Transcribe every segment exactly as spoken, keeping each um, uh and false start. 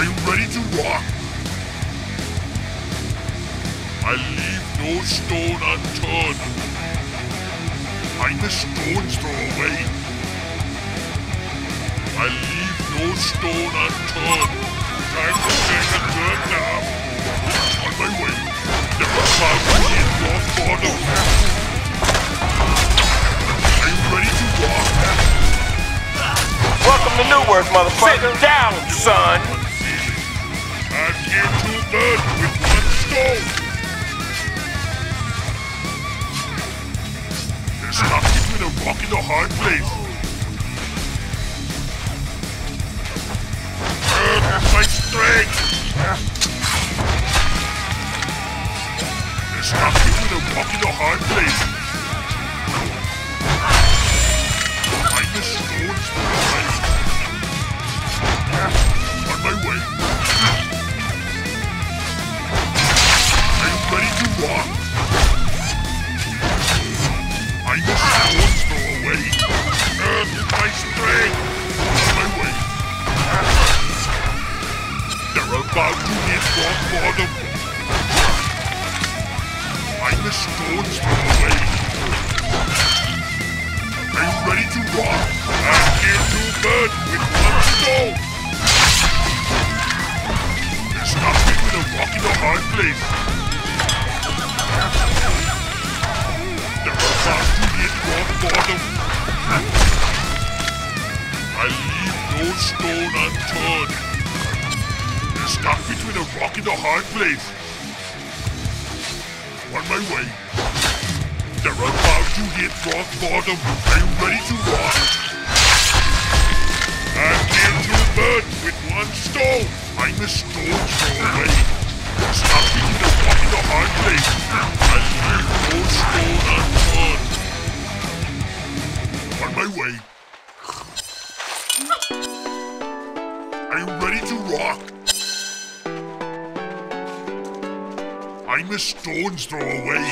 Are you ready to rock? I leave no stone unturned. I'm a stone's throw away. I leave no stone unturned. Time to take a turn now. On my way. Never far within your bottom. Are you ready to rock? Welcome to New World, motherfucker. Sit down, son. I'm here to burn with one stone! There's nothing but a rock in a hard place! Burn my strength! There's nothing but a rock in a hard place! Find the stones for the life! On my way! Ready to walk. I must not throw away. Earth is my strength. My way. They're about to hit your bottom. I must not throw away. Are you ready to rock? I'm here to burn with one stone. There's nothing but a rock in a hard place. I leave no stone unturned. There's stuck between a rock and a hard place. On my way. They're about to hit rock bottom. Are you ready to rock? I'm here to burn with one stone. I'm a stone throw away. There's stuck between a rock and a hard place. I leave no stone unturned. On my way. Are you ready to rock? I'm a stone's throw away.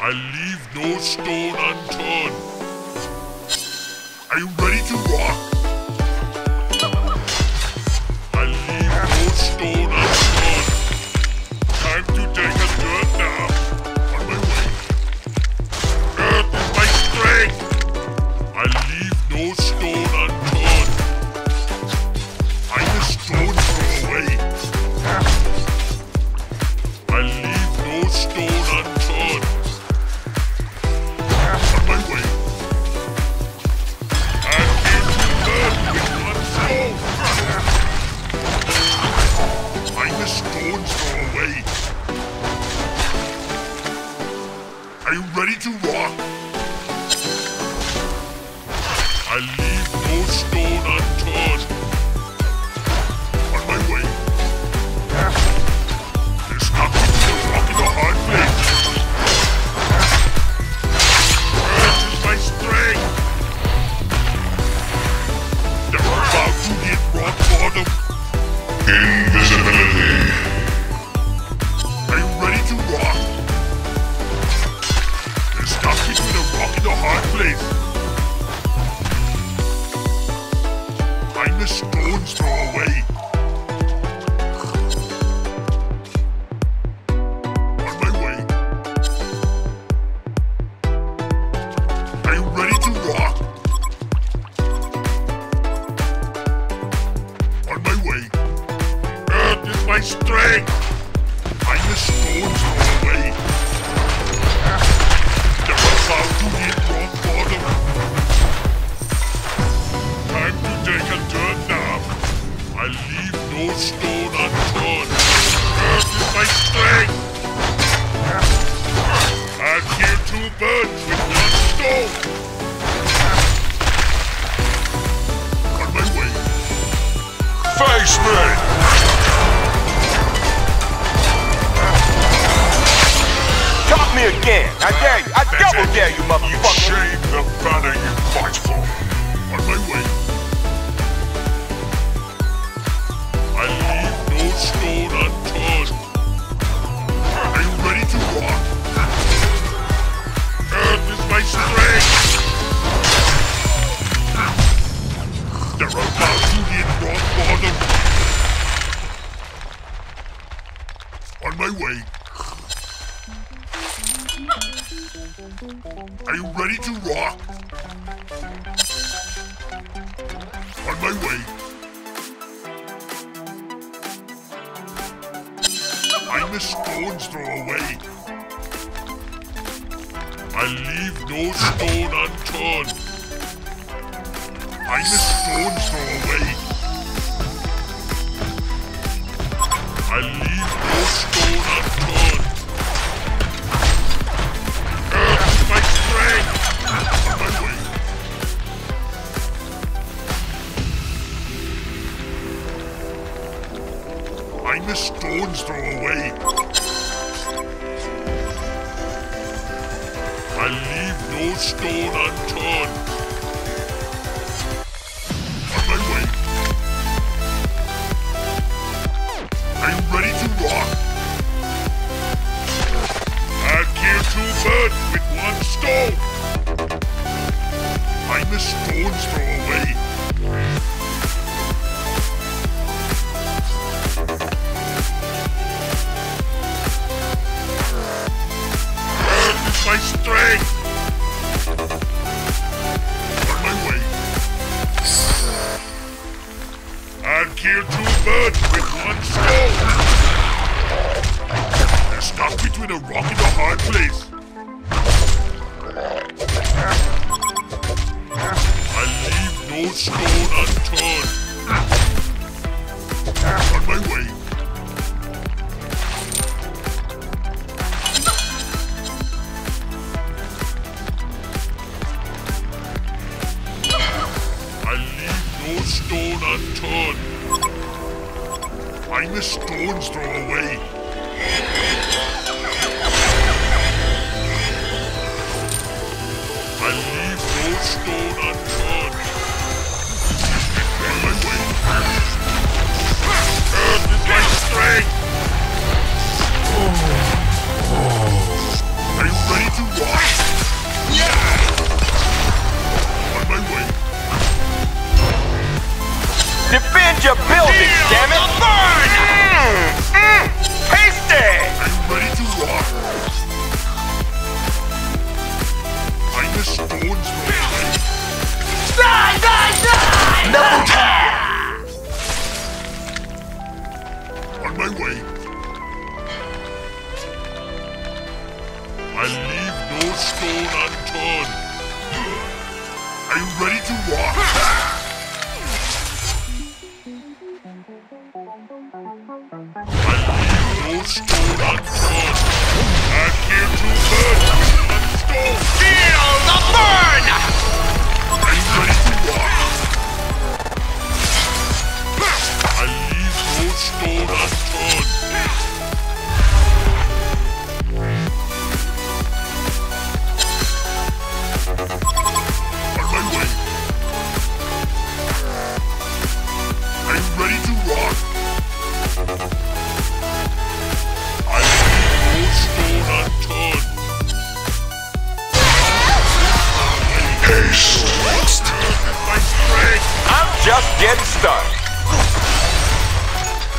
I leave no stone unturned. Are you ready to rock? I leave no stone unturned. Time to take a turn now. On my way. Earth is my strength. I leave no stone unturned. I'm a stone throw away. I leave no stone unturned. On my way. I'm here to burn with one stone. I'm a stone throw away. Are you ready to rock? I leave no stone unturned. On my way. There's nothing to rock in a hard place. Earth is my strength. They're about to hit rock bottom. Invisibility. Are you ready to rock? There's nothing to rock in a hard place. I'm a stone's throw away. On my way. Are you ready to rock? On my way. Earth is my strength. I'm a stone's throw away. Never about to hit rock bottom. Time to take a turn now. I leave no stone unturned. Earth is my strength. I'm here to burn with one stone. On my way. Face me! Cop me again. I dare you. I double dare you, motherfucker. You shame the banner you fight for. On my way. I leave no stone unturned. Are you ready to rock? Earth is my strength. There are about Indian rock bottom. On my way. Are you ready to rock? On my way. I'm a stone's throw away. I leave no stone unturned. I'm a stone's throw away. I leave no stone unturned. Earth's my strength! On my way. I'm a stone's throw away. I leave no stone unturned. On my way. Are you ready to rock? I kill two birds with one stone. I'm a stone's throw away. Earth is my strength. On my way. I'll kill two birds with one stone. They're stuck between a rock and a hard place. I leave no stone unturned. On my way. I leave no stone unturned. I'm a stone's throw away. I leave no stone unturned. On my way. Earth is my strength. Are you ready to walk? Yeah. On my way. Defend your building, damn it! Burn! Mm, mm, hasty. Are you ready to walk? I'm a stone's throw away. Die! Die! Die! No time! On my way. I leave no stone unturned. Are you ready to walk? I leave no stone unturned. I kill two birds with one stone. Feel the burn! Are you ready to walk? I leave no stone unturned. On my way. Are you ready to rock? I leave no stone unturned. Haste. My strength. I'm just getting started.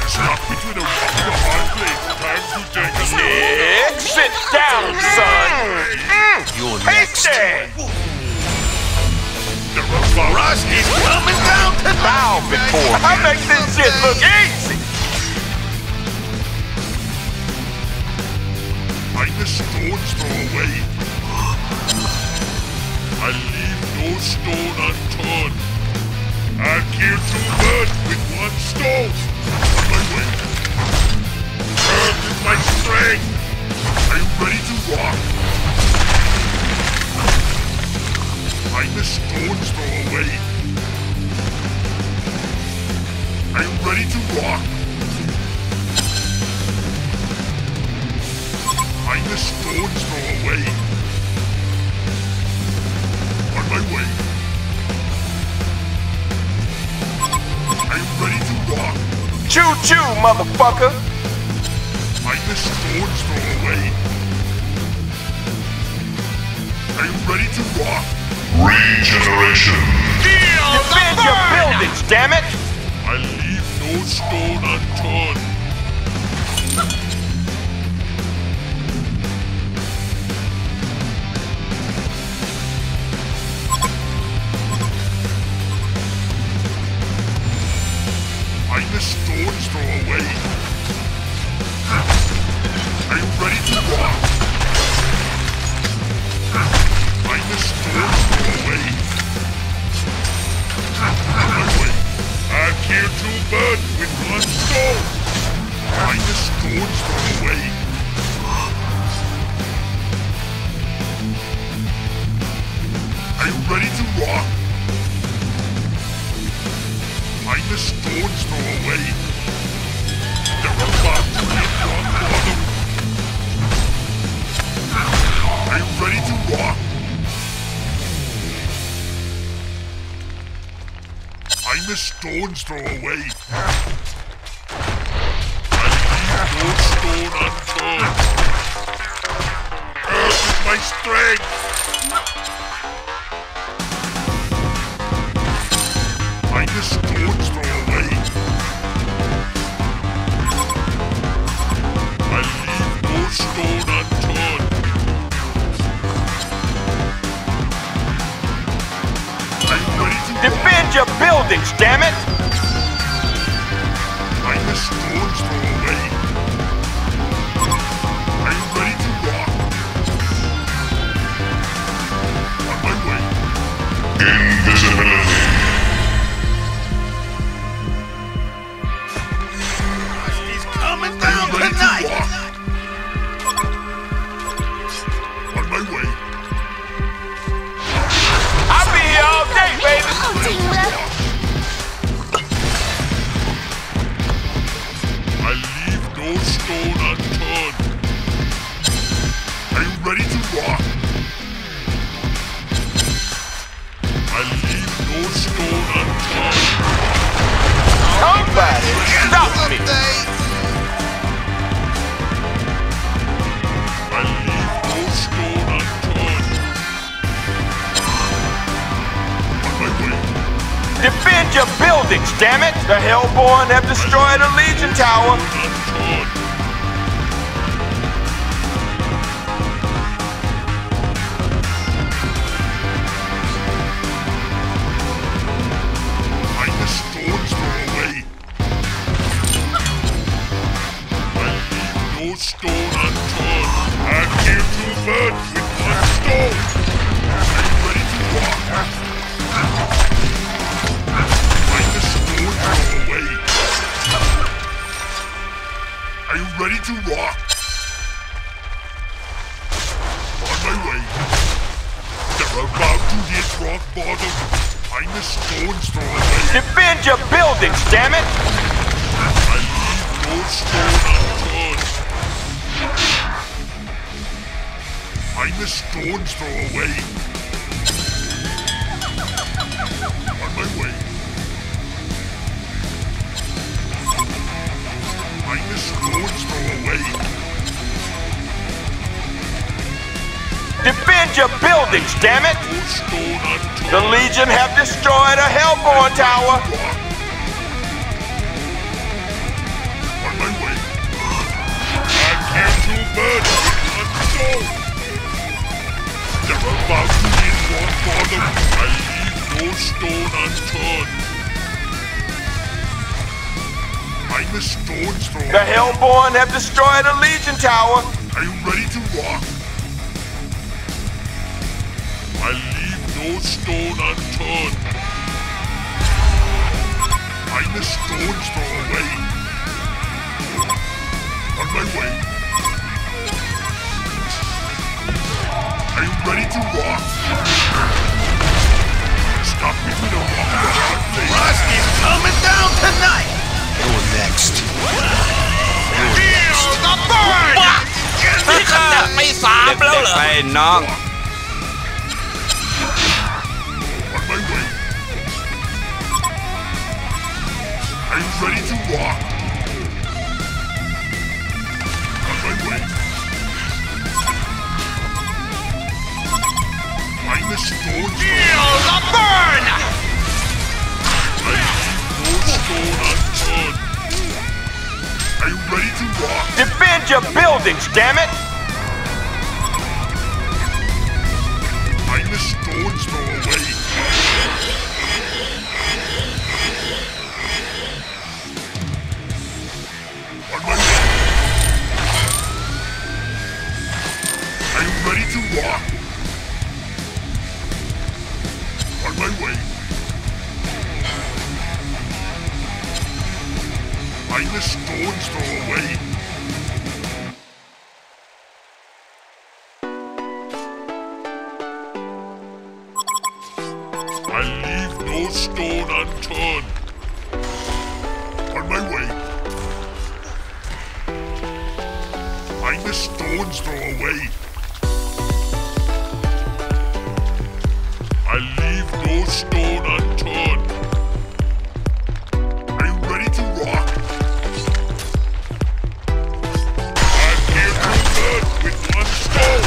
Stuck between a rock and a hard place. Time to take a look. Sit down, son. You're next. The barrage is coming down to bow before me. I make this shit look easy. I'm a stone's throw away. I leave no stone unturned. I kill two birds with one stone. Earth is my strength! Are you ready to walk? I'm a stone's throw away. Are you ready to walk? I'm a stone's throw away. On my way. Are you ready to walk? Choo-choo, motherfucker! I'm a stone's throw away. Are you ready to rock? Regeneration! Defend your building, damn it! I leave no stone unturned. I must stones throw away. Are you ready to walk? I must stones throw away. Away. I kill two birds with one stone. I must stones throw away. Are you ready to walk? I the stones throw away. There are lots to be on the bottom. Are you ready to walk? I the stones throw away. I leave no stone unturned. Earth is my strength! I must stones throw away. I leave no stone unturned. I'm ready to defend walk. Your buildings, damn it! I must stones throw away. I'm ready to walk. On my way. Invisibility. Defend your buildings, damn it! The Hellborn have destroyed a Legion Tower! I must stones throw away. I leave no stone unturned. I kill two birds with one stone. I'm ready to walk. Are you ready to walk? On my way. They're about to hit rock bottom. I must stones throw away. Defend your buildings, damn it! I leave no stone unturned. I must stones throw away. On my way. I must stones throw away. Defend your buildings, damn it! The Legion have destroyed a Hellborn tower. On my way. I can't do birds with one stone. They're about to get one for them. I leave no stone unturned. I must stones throw away. The Hellborn have destroyed a Legion Tower. Are you ready to walk? I leave no stone unturned. I must stones throw away. On my way. Are you ready to walk? Stop me from the walk. Rusty's coming down tonight! You're next. You're next. Hey, Nog. On my way. Are you ready to walk? On my way. I must go. Feel the burn. you ready to rock? Defend your buildings, damn it! I'm a stone's throw away. On my way. Are you ready to rock? On my way. I'm a stone's throw away. I leave no stone unturned. On my way. I'm a stone's throw away. I leave no stone unturned. Are you ready to rock? I'm here to burn with one stone.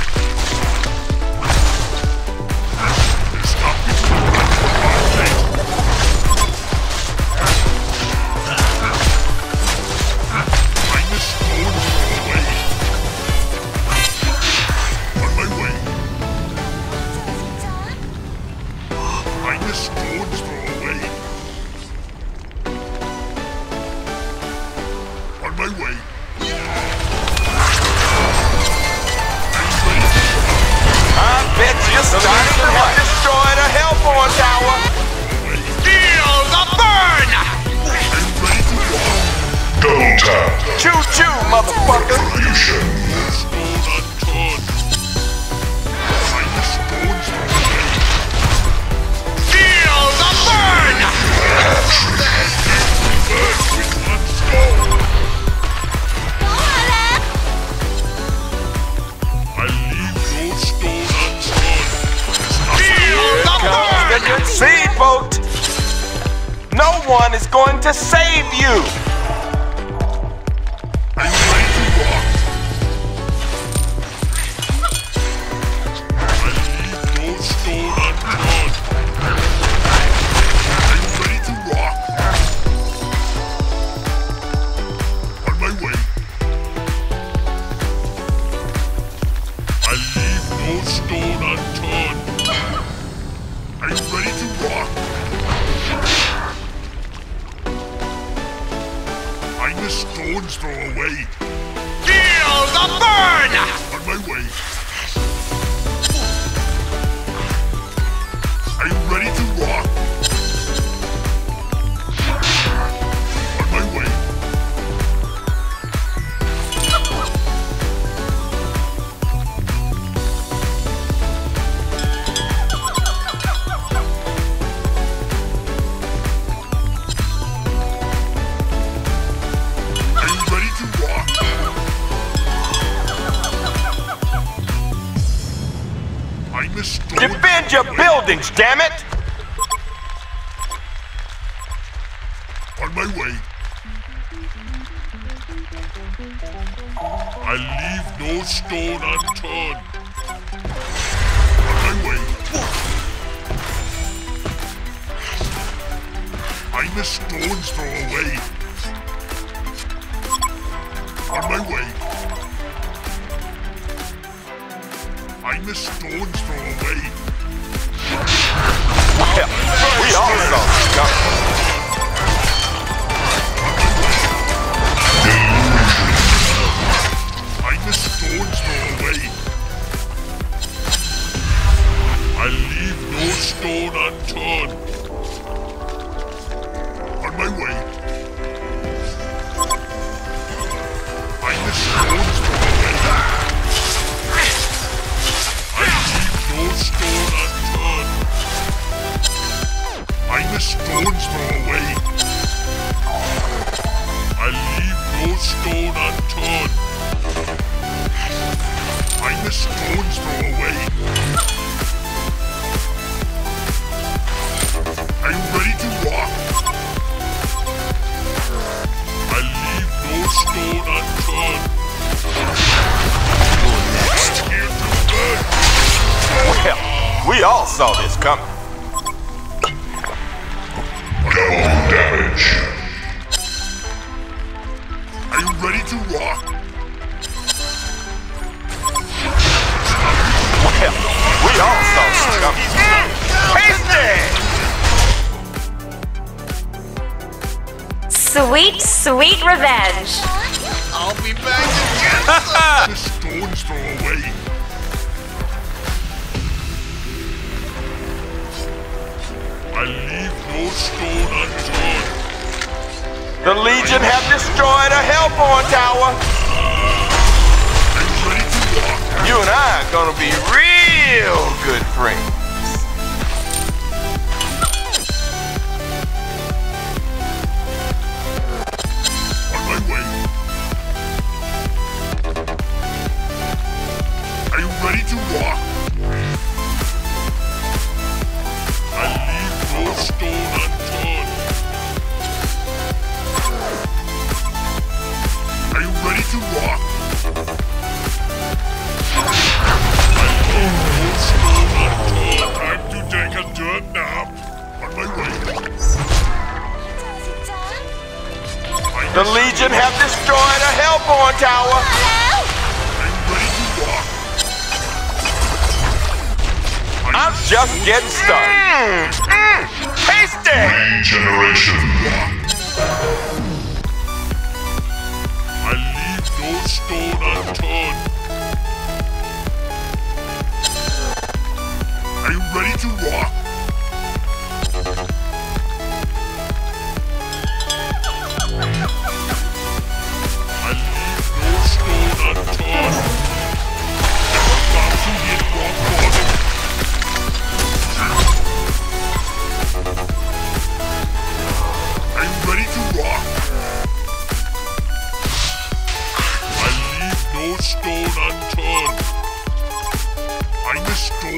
Seaboat! No one is going to save you! Are you ready to walk? I leave no stone unturned. Are you ready to walk? On my way. I leave no stone unturned. Are you ready to rock? I'm a stone's throw away. Feel the burn! On my way. Are you ready to rock? On my way. Defend your buildings, damn it! On my way. I leave no stone unturned. On my way. I'm a stone's throw away. On my way. I'm a stone's throw away. Well, we all know. I'm a stone's throw away. I leave no stone unturned. On my way. I'm a stone's throw away. No stone unturned. I'm a stone's throw away. I leave no stone unturned. I'm a stone's throw away. Are you ready to walk? I leave no stone unturned. You're next. I'm here to burn. Well, we all saw this coming. Double damage. Are you ready Sweet, sweet revenge. I'll be back again. The stone's throw away. I leave no stone unturned. The Legion have destroyed a Hellborn tower. I'm ready to walk. You and I are gonna be real good friends. The Legion have destroyed a Hellborn tower. Hello? I'm just getting started. Mm, mm, tasty! Regeneration. I leave no stone unturned. Are you ready to walk?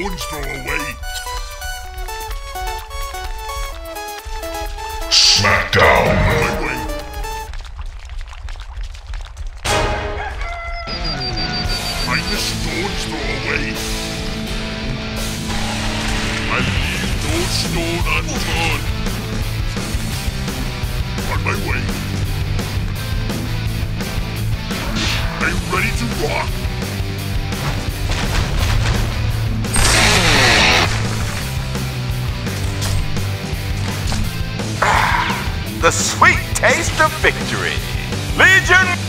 Throw away. Smackdown. My way. I the stones throw away. I leave no stone unturned. On my way. I'm ready to rock. The sweet taste of victory. Legion!